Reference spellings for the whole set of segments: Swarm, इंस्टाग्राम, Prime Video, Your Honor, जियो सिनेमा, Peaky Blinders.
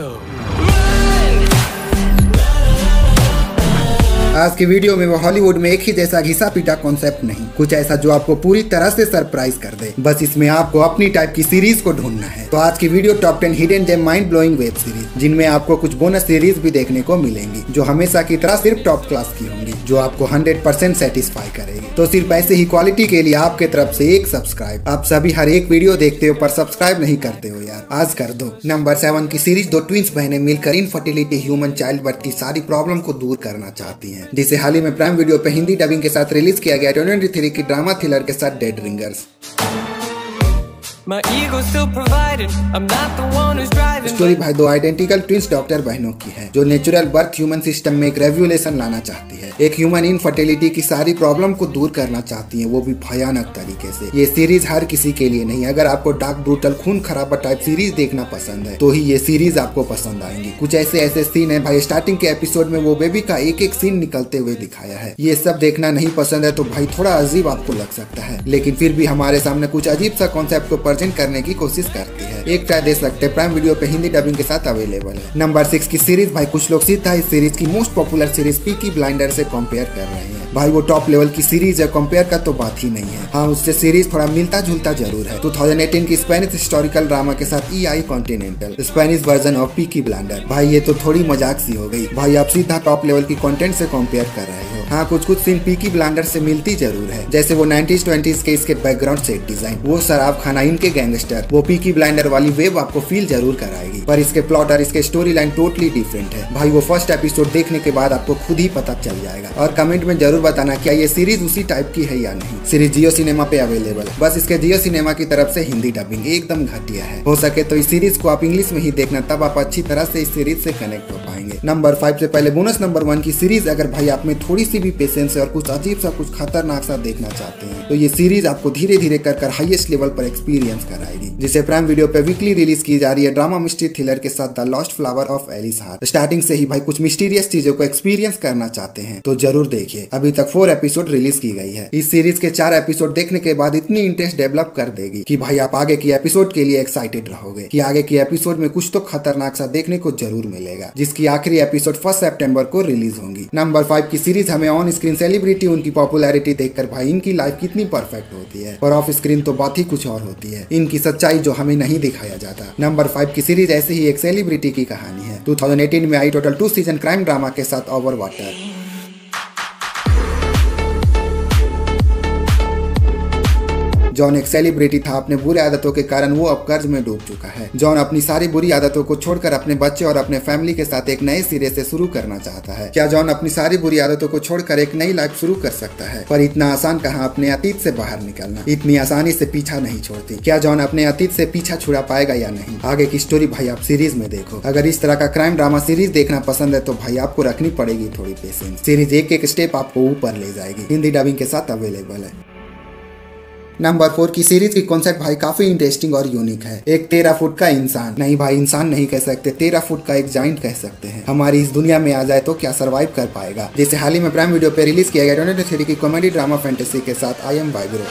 so. आज के video में वो हॉलीवुड में एक ही जैसा घिसा पीटा कॉन्सेप्ट नहीं, कुछ ऐसा जो आपको पूरी तरह से सरप्राइज कर दे। बस इसमें आपको अपनी टाइप की सीरीज को ढूंढना है। तो आज की video top 10 hidden gem mind blowing web series, जिनमें आपको कुछ बोनस सीरीज भी देखने को मिलेंगी जो हमेशा की तरह सिर्फ टॉप क्लास की होंगी, जो आपको 100% सेटिस्फाई करेगी। तो सिर्फ ऐसे ही क्वालिटी के लिए आपके तरफ से एक सब्सक्राइब। आप सभी हर एक वीडियो देखते हो पर सब्सक्राइब नहीं करते हो यार, आज कर दो। नंबर 7 की सीरीज, दो ट्विंस बहने मिलकर इनफर्टिलिटी, ह्यूमन चाइल्ड बर्थ की सारी प्रॉब्लम को दूर करना चाहती है, जिसे हाल ही में प्राइम वीडियो पे हिंदी डबिंग के साथ रिलीज किया गया 2023 की ड्रामा थ्रिलर के साथ डेड रिंगर्स। स्टोरी भाई दो आइडेंटिकल ट्विंस डॉक्टर बहनों की है जो नेचुरल बर्थ ह्यूमन सिस्टम में एक रेवोल्यूशन लाना चाहती है। एक ह्यूमन इनफर्टिलिटी की सारी प्रॉब्लम को दूर करना चाहती है, वो भी भयानक तरीके से। ये सीरीज हर किसी के लिए नहीं। अगर आपको डार्क ब्रूटल खून खराबा टाइप सीरीज देखना पसंद है तो ही ये सीरीज आपको पसंद आएंगी। कुछ ऐसे सीन है भाई, स्टार्टिंग के एपिसोड में वो बेबी का एक सीन निकलते हुए दिखाया है। ये सब देखना नहीं पसंद है तो भाई थोड़ा अजीब आपको लग सकता है, लेकिन फिर भी हमारे सामने कुछ अजीब सा कॉन्सेप्ट को प्रेजेंट करने की कोशिश करती है। एक ट्राई दे सकते, प्राइम वीडियो पे हिंदी डबिंग के साथ अवेलेबल है। नंबर 6 की सीरीज, भाई कुछ लोग सीधा इस सीरीज की most popular series Peaky Blinder से कंपेयर कर रहे हैं। भाई वो टॉप लेवल की सीरीज है, कंपेयर का तो बात ही नहीं है। हाँ, उससे सीरीज थोड़ा मिलता जुलता जरूर है। 2018 की स्पेनिश हिस्टोरिकल ड्रामा के साथ EI Continental, Spanish version of Peaky Blinder. भाई ये तो थोड़ी मजाक सी हो गई। भाई आप सीधा टॉप लेवल की कंटेंट से कंपेयर कर रहे हो। हाँ, कुछ सीन पीकी ब्लाइंडर से मिलती जरूर है, जैसे वो 90s-20s के इसके बैकग्राउंड सेट डिजाइन, वो शराब खाना, इनके गैंगस्टर, वो पीकी ब्लाइंडर वाली वेब आपको फील जरूर कराएगी। पर इसके प्लॉट और इसके स्टोरी लाइन टोटली डिफरेंट है। भाई वो फर्स्ट एपिसोड देखने के बाद आपको खुद ही पता चल जाएगा। और कमेंट में जरूर बताना क्या ये सीरीज उसी टाइप की है या नहीं। सीरीज जियो सिनेमा पे अवेलेबल है। बस इसके जियो सिनेमा की तरफ से हिंदी डबिंग एकदम घटिया है। हो सके तो इस सीरीज को आप इंग्लिश में ही देखना, तब आप अच्छी तरह से इस सीरीज से कनेक्ट हो पाएंगे। नंबर 5 से पहले बोनस नंबर 1 की सीरीज। अगर भाई आप में थोड़ी सी भी पेशेंस है और कुछ अजीब सा कुछ खतरनाक सा देखना चाहते हैं तो ये सीरीज आपको धीरे धीरे कर हाईएस्ट लेवल पर एक्सपीरियंस कराएगी, जिसे प्राइम वीडियो पे वीकली रिलीज की जा रही है ड्रामा मिस्ट्री थ्रिलर के साथ the lost flower of Alice. Starting से ही भाई कुछ मिस्टीरियस चीजों को एक्सपीरियंस करना चाहते हैं तो जरूर देखिए। अभी तक 4 एपिसोड रिलीज की गई है। इस सीरीज के 4 एपिसोड देखने के बाद इतनी इंटरेस्ट डेवलप कर देगी कि भाई आप आगे की एपिसोड के लिए एक्साइटेड रहोगे कि आगे की एपिसोड में कुछ तो खतरनाक सा देखने को जरूर मिलेगा, जिसकी आखिरी एपिसोड 1 सितंबर को रिलीज होंगी। नंबर 5 की सीरीज, हमें ऑन स्क्रीन सेलिब्रिटी, उनकी पॉपुलैरिटी देखकर भाई इनकी लाइफ कितनी परफेक्ट होती है और ऑफ स्क्रीन तो बात ही कुछ और होती है, इनकी सच्चाई जो हमें नहीं दिखाया जाता। नंबर 5 की सीरीज ऐसे ही एक सेलिब्रिटी की कहानी है। 2018 में आई, टोटल 2 सीजन क्राइम ड्रामा के साथ आवर वाटर। जॉन एक सेलिब्रिटी था, अपने बुरे आदतों के कारण वो अब कर्ज में डूब चुका है। जॉन अपनी सारी बुरी आदतों को छोड़कर अपने बच्चे और अपने फैमिली के साथ एक नए सिरे से शुरू करना चाहता है। क्या जॉन अपनी सारी बुरी आदतों को छोड़कर एक नई लाइफ शुरू कर सकता है? पर इतना आसान कहाँ, अपने अतीत से बाहर निकलना इतनी आसानी से पीछा नहीं छोड़ती। क्या जॉन अपने अतीत से पीछा छुड़ा पाएगा या नहीं? आगे की स्टोरी भाई आप सीरीज में देखो। अगर इस तरह का क्राइम ड्रामा सीरीज देखना पसंद है तो भाई आपको रखनी पड़ेगी थोड़ी पेशेंस। सीरीज एक एक स्टेप आपको ऊपर ले जाएगी। हिंदी डबिंग के साथ अवेलेबल है। नंबर 4 की सीरीज की कॉन्सेप्ट भाई काफी इंटरेस्टिंग और यूनिक है। एक 13 फुट का इंसान, नहीं भाई इंसान नहीं कह सकते, 13 फुट का एक जाइंट कह सकते हैं, हमारी इस दुनिया में आ जाए तो क्या सरवाइव कर पाएगा, जिसे हाल ही में प्राइम वीडियो पे रिलीज किया गया 2023 की कॉमेडी ड्रामा फैंटेसी के साथ I am big grow.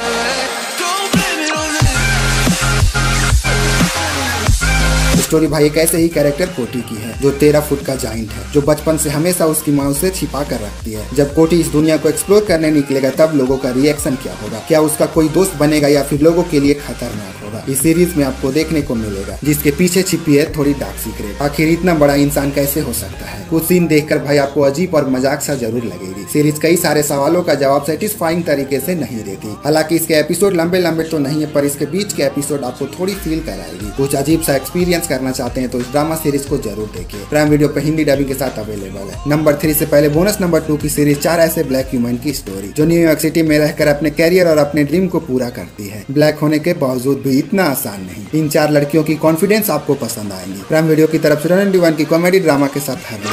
Story भाई एक ऐसे ही कैरेक्टर कोटी की है जो 13 फुट का जाइंट है, जो बचपन से हमेशा उसकी माँ उसे छिपा कर रखती है। जब कोटी इस दुनिया को एक्सप्लोर करने निकलेगा तब लोगों का रिएक्शन क्या होगा, क्या उसका कोई दोस्त बनेगा या फिर लोगों के लिए खतरनाक होगा, इस सीरीज में आपको देखने को मिलेगा, जिसके पीछे छिपी है थोड़ी डार्क सीक्रेट। आखिर इतना बड़ा इंसान कैसे हो सकता है? कुछ सीन देखकर भाई आपको अजीब और मजाक सा जरूर लगेगी। सीरीज कई सारे सवालों का जवाब सेटिस्फाइंग तरीके से नहीं देती। हालांकि इसके एपिसोड लंबे लंबे तो नहीं है, पर इसके बीच के एपिसोड आपको थोड़ी फील कराएगी। कुछ अजीब सा एक्सपीरियंस करना चाहते हैं तो इस ड्रामा सीरीज को जरूर देखिए। प्राइम वीडियो पर हिंदी डबिंग के साथ अवेलेबल है। नंबर 3 से पहले बोनस नंबर 2 की सीरीज, 4 ऐसे ब्लैक ह्यूमन की स्टोरी जो न्यूयॉर्क सिटी में रहकर अपने कैरियर और अपने ड्रीम को पूरा करती है। ब्लैक होने के बावजूद भी इतना आसान नहीं। इन 4 लड़कियों की कॉन्फिडेंस आपको पसंद आएंगी। प्राइम वीडियो की तरफ से 9 to 5 की कॉमेडी ड्रामा के साथ हर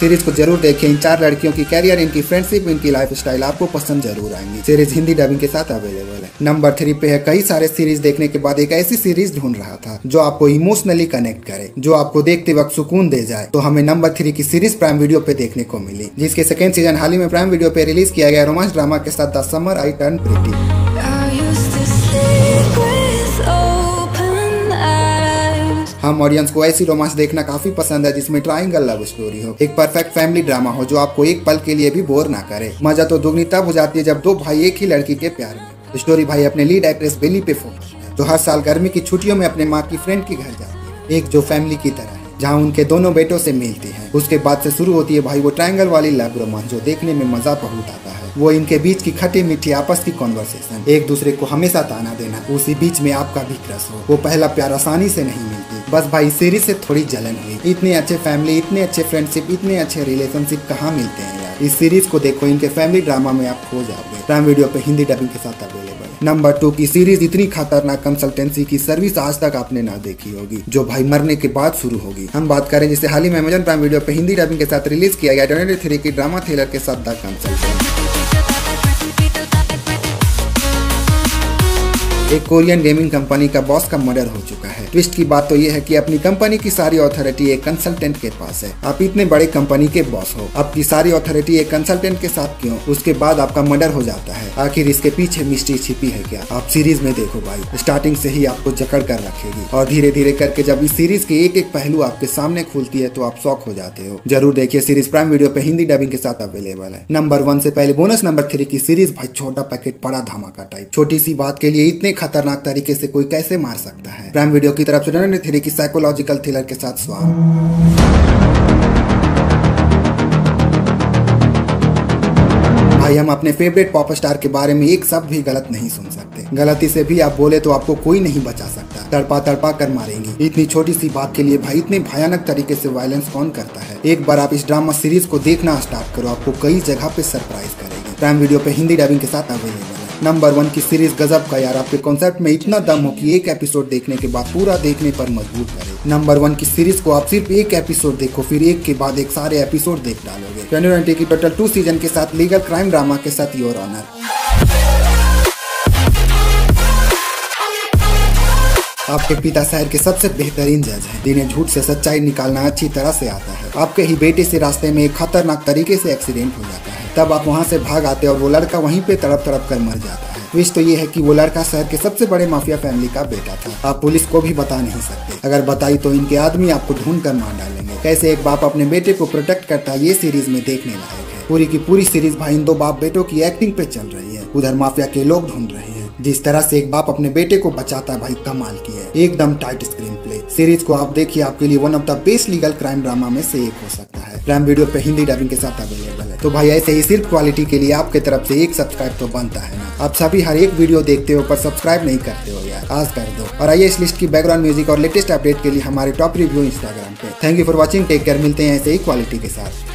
सीरीज को जरूर देखिए। इन 4 लड़कियों की कैरियर, इनकी फ्रेंडशिप, इनकी लाइफस्टाइल आपको पसंद जरूर आएंगी। सीरीज हिंदी डबिंग के साथ अवेलेबल है। नंबर 3 पे है, कई सारे सीरीज देखने के बाद एक ऐसी सीरीज ढूंढ रहा था जो आपको इमोशनली कनेक्ट करे, जो आपको देखते वक्त सुकून दे जाए, तो हमें नंबर 3 की सीरीज प्राइम वीडियो पे देखने को मिली, जिसके 2nd सीजन हाल ही में प्राइम वीडियो पे रिलीज किया गया रोमांस ड्रामा के साथ the summer I turn pretty. हम ऑडियंस को ऐसी रोमांस देखना काफी पसंद है जिसमें ट्रायंगल लव स्टोरी हो, एक परफेक्ट फैमिली ड्रामा हो जो आपको एक पल के लिए भी बोर ना करे। मजा तो दुगनी तब हो जाती है जब दो भाई एक ही लड़की के प्यार में। स्टोरी भाई अपने लीड एक्ट्रेस बेली पे फोकस है जो हर साल गर्मी की छुट्टियों में अपने माँ की फ्रेंड के घर जाती है, एक जो फैमिली की तरह है, जहाँ उनके दोनों बेटों से मिलती है। उसके बाद से शुरू होती है भाई वो ट्रायंगल वाली लव रोमांस जो देखने में मजा बहुत आता है। वो इनके बीच की खट्टी मीठी आपस की कॉन्वर्सेशन, एक दूसरे को हमेशा ताना देना, उसी बीच में आपका भी क्रश हो। वो पहला प्यार आसानी से नहीं मिलती, बस भाई सीरीज से थोड़ी जलन हुई। इतने अच्छे फैमिली, इतने अच्छे फ्रेंडशिप, इतने अच्छे रिलेशनशिप कहाँ मिलते हैं यार। इस सीरीज को देखो, इनके फैमिली ड्रामा में आप खो जाओगे। प्राइम वीडियो पे हिंदी डबिंग के साथ अवेलेबल। नंबर 2 की सीरीज इतनी खतरनाक कंसल्टेंसी की सर्विस आज तक आपने ना देखी होगी, जो भाई मरने के बाद शुरू होगी। हम बात करें जिसे हाल ही में अमेजन प्राइम वीडियो पे हिंदी डबिंग के साथ रिलीज किया गया 2023 की ड्रामा थ्रिलर के साथ द कंसल्टेंसी। एक कोरियन गेमिंग कंपनी का बॉस का मर्डर हो चुका है। ट्विस्ट की बात तो ये है कि अपनी कंपनी की सारी अथॉरिटी एक कंसल्टेंट के पास है। आप इतने बड़े कंपनी के बॉस हो, आपकी सारी अथॉरिटी एक कंसल्टेंट के साथ क्यों? उसके बाद आपका मर्डर हो जाता है। आखिर इसके पीछे मिस्ट्री छिपी है क्या? आप सीरीज में देखो भाई, स्टार्टिंग से ही आपको जकड़ कर रखेगी और धीरे धीरे करके जब इस सीरीज के एक एक पहलू आपके सामने खुलती है तो आप शॉक हो जाते हो। जरूर देखिए, सीरीज प्राइम वीडियो पे हिंदी डबिंग के साथ अवेलेबल है। नंबर 1 से पहले बोनस नंबर 3 की सीरीज भाई छोटा पैकेट बड़ा धमाका टाइप। छोटी सी बात के लिए इतने खतरनाक तरीके से कोई कैसे मार सकता है। प्राइम वीडियो की तरफ से 9 to 5 की साइकोलॉजिकल थ्रिलर के साथ स्वार्म। भाई हम अपने फेवरेट पॉप स्टार के बारे में एक शब्द भी गलत नहीं सुन सकते। गलती से भी आप बोले तो आपको कोई नहीं बचा सकता, तड़पा तड़पा कर मारेंगी। इतनी छोटी सी बात के लिए भाई इतने भयानक तरीके से वायलेंस कौन करता है? एक बार आप इस ड्रामा सीरीज को देखना स्टार्ट करो, आपको कई जगह पे सरप्राइज करेगी। प्राइम वीडियो पे हिंदी डबिंग के साथ अवेलेबल है। नंबर 1 की सीरीज गजब का यार, आपके कॉन्सेप्ट में इतना दम हो कि एक एपिसोड देखने के बाद पूरा देखने पर मजबूर करे। नंबर 1 की सीरीज को आप सिर्फ एक एपिसोड देखो, फिर एक के बाद एक सारे एपिसोड देख डालोगे। 2020 की टोटल 2 सीजन के साथ लीगल क्राइम ड्रामा के साथ योर ऑनर। आपके पिता शहर के सबसे बेहतरीन जज हैं, जिन्हें झूठ से सच्चाई निकालना अच्छी तरह से आता है। आपके ही बेटे से रास्ते में एक खतरनाक तरीके से एक्सीडेंट हो जाता है, तब आप वहां से भाग आते हैं और वो लड़का वहीं पे तड़प तड़प कर मर जाता है। ट्विस्ट तो ये है कि वो लड़का शहर के सबसे बड़े माफिया फैमिली का बेटा था। आप पुलिस को भी बता नहीं सकते, अगर बताई तो इनके आदमी आपको ढूंढ कर मार डालेंगे। कैसे एक बाप अपने बेटे को प्रोटेक्ट करता है, ये सीरीज में देखने लायक है। पूरी की पूरी सीरीज भाई इन 2 बाप बेटों की एक्टिंग पे चल रही है। उधर माफिया के लोग ढूंढ रहे हैं, जिस तरह से एक बाप अपने बेटे को बचाता है भाई कमाल की है। एकदम टाइट स्क्रीन प्ले। सीरीज को आप देखिए, आपके लिए one of the best legal crime drama में से एक हो सकता है। प्राइम वीडियो पे हिंदी डबिंग के साथ अवेलेबल है। तो भाई ऐसे ही सिर्फ क्वालिटी के लिए आपके तरफ से एक सब्सक्राइब तो बनता है ना। आप सभी हर एक वीडियो देखते हो पर सब्सक्राइब नहीं करते हो यार, आज कर दो। और आइए इस लिस्ट की बैकग्राउंड म्यूजिक और लेटेस्ट अपडेट के लिए हमारे टॉप रिव्यू इंस्टाग्राम पे। Thank you for watching, take care, मिलते हैं ऐसे ही क्वालिटी के साथ।